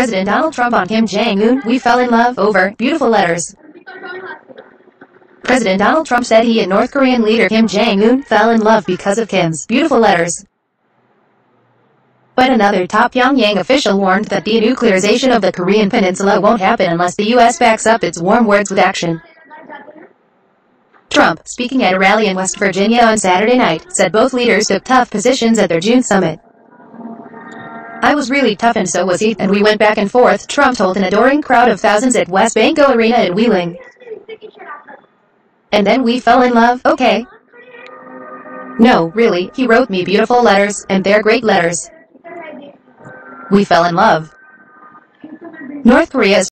President Donald Trump on Kim Jong-un, "We fell in love over beautiful letters." President Donald Trump said he and North Korean leader Kim Jong-un fell in love because of Kim's beautiful letters. But another top Pyongyang official warned that the denuclearization of the Korean Peninsula won't happen unless the U.S. backs up its warm words with action. Trump, speaking at a rally in West Virginia on Saturday night, said both leaders took tough positions at their June summit. "I was really tough and so was he, and we went back and forth," Trump told an adoring crowd of thousands at Wesbanco Arena in Wheeling. "And then we fell in love, okay? No, really, he wrote me beautiful letters, and they're great letters. We fell in love." North Korea's